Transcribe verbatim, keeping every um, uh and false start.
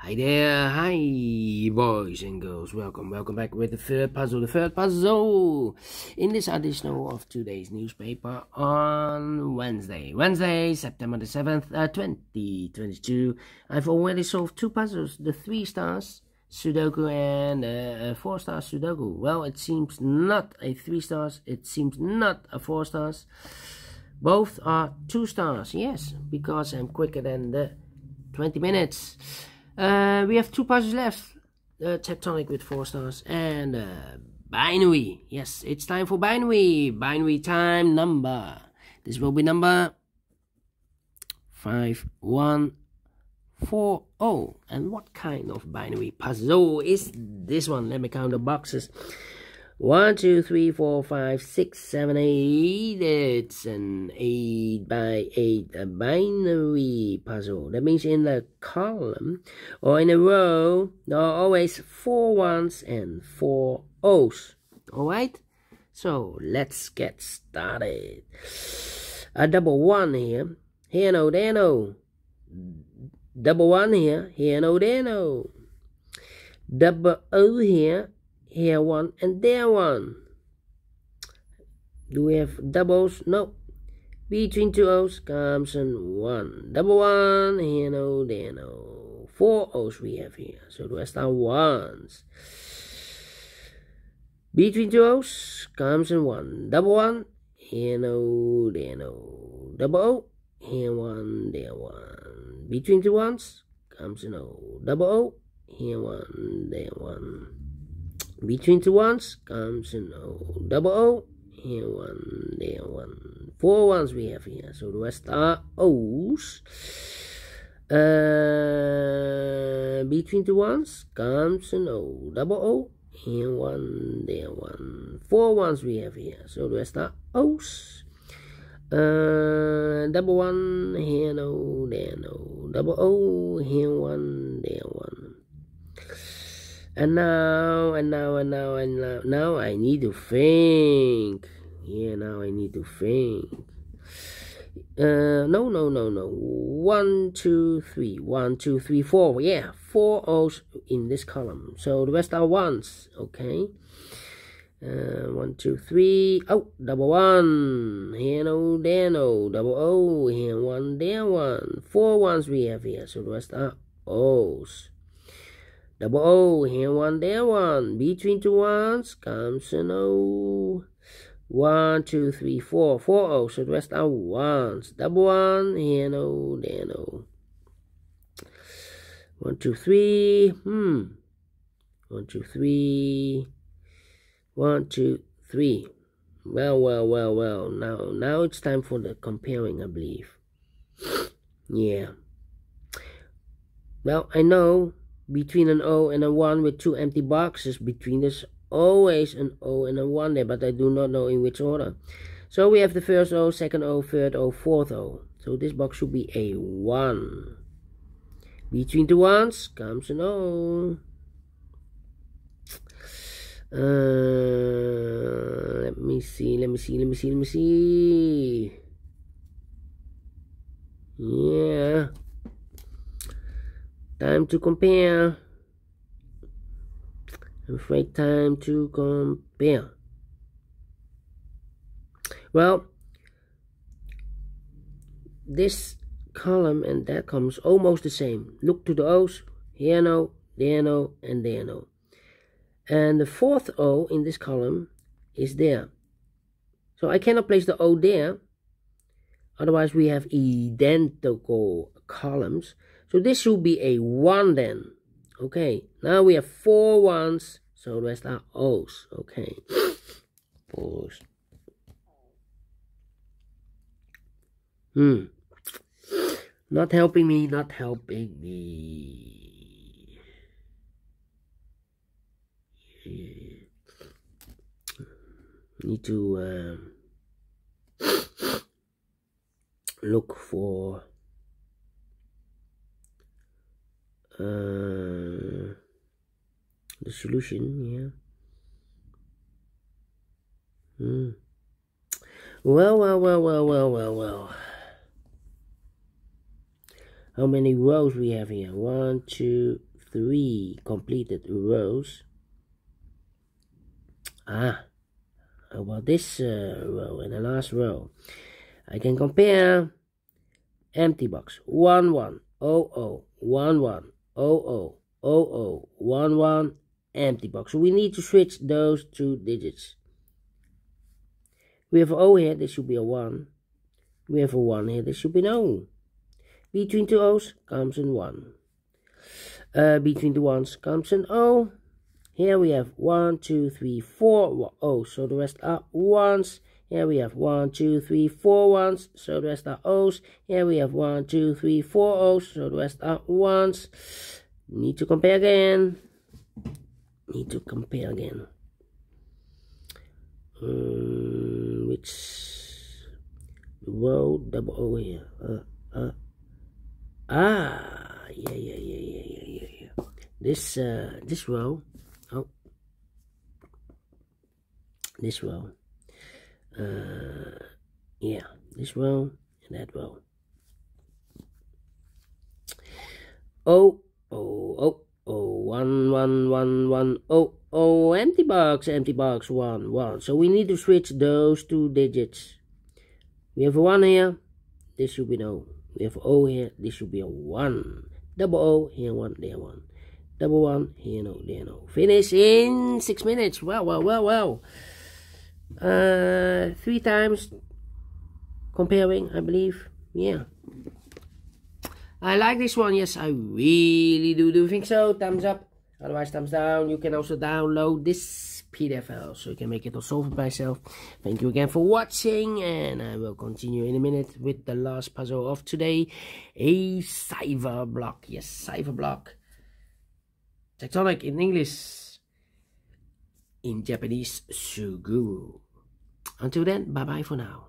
Hi there, hi boys and girls, welcome, welcome back with the third puzzle, the third puzzle in this additional of today's newspaper on Wednesday, Wednesday, September the seventh, uh, twenty twenty-two. I've already solved two puzzles, the three stars Sudoku and uh, a four stars Sudoku. Well, it seems not a three stars, it seems not a four stars, both are two stars, yes, because I'm quicker than the twenty minutes. Uh, we have two puzzles left, uh, Tectonic with four stars and uh, Binary. Yes, it's time for Binary. Binary time number. This will be number five one four zero. And what kind of Binary puzzle is this one? Let me count the boxes. one, two, three, four, five, six, seven, eight. It's an eight by eight a binary puzzle. That means in the column or in a row, there are always four ones and four O's. Alright? So let's get started. A double one here. Here no, there no. Double one here. Here no, there no. Double O here. Here one and there one. Do we have doubles? No. Between two O's comes an one. Double one, here no, there no. Four O's we have here. So do I start ones? Between two O's comes an one. Double one, here no, there no. Double O, here one, there one. Between two ones comes an O. Double O, here one, there one. Between two ones comes an O. Double O, here one, there one. Four ones we have here. So the rest are O's. Uh, between two ones comes an O. Double O, here one, there one. Four ones we have here. So the rest are O's. Uh, double one, here no, there no. Double O, here one, there one. And now, and now, and now, and now, now I need to think. Yeah, now I need to think. Uh, no, no, no, no. One, two, three. One, two, three, four. Yeah, four O's in this column. So the rest are ones. Okay. Uh, one, two, three. Oh, double one. Here no, there no. Double O. Here one, there one. Four ones we have here. So the rest are O's. Double O, here one, there one. Between two ones comes an O. One, two, three, four. Four O's, so the rest are ones. Double one, here no, there no. One, two, three. Hmm. One, two, three. One, two, three. Well, well, well, well. Now, now it's time for the comparing, I believe. Yeah. Well, I know. Between an O and a one with two empty boxes between, there's always an O and a one there, but I do not know in which order. So we have the first O, second O, third O, fourth O. So this box should be a one. Between the ones comes an O. Uh, let me see, let me see, let me see, let me see. Yeah. Time to compare. I'm afraid time to compare. Well, this column and that column is almost the same. Look to the O's. Here no, there no, and there no. And the fourth O in this column is there. So I cannot place the O there. Otherwise we have identical columns. So this should be a one then. Okay, now we have four ones, so the rest are O's. Okay. Pause. Hmm. Not helping me, not helping me. Need to uh, look for Uh, the solution, yeah. Hmm. Well, well, well, well, well, well, well. how many rows we have here. One, two, three completed rows. Ah, how about this uh, row and the last row? I can compare empty box one one, zero zero, one one, zero zero, zero zero, one one, empty box. So we need to switch those two digits. We have an O here, there should be a one. We have a one here, there should be an O. Between two O's comes an one. Uh, between the ones comes an O. Here we have one, two, three, four O's, so the rest are ones. Here we have one, two, three, four ones, so the rest are O's. Here we have one, two, three, four O's, so the rest are ones. Need to compare again. Need to compare again. Um, which row double O here? Uh, uh. Ah, yeah, yeah, yeah, yeah, yeah, yeah, yeah. This uh, this row. Oh, this row. Uh, yeah, this row and that row. Oh, oh, oh, oh, one, one, one, one, oh, oh, empty box, empty box, one, one. So we need to switch those two digits. We have a one here, this should be an O. We have an O here, this should be a one. Double O, here one, there one. Double one, here no, there no. Finish in six minutes. Wow, wow, wow, wow. Uh, three times comparing, I believe. Yeah, I like this one. Yes, I really do do think so. Thumbs up, otherwise thumbs down. You can also download this P D F file so you can make it or solve it by yourself. Thank you again for watching, and I will continue in a minute with the last puzzle of today, a cypher block. Yes, cypher block. Tectonic in English. In Japanese, Suguru. Until then, bye-bye for now.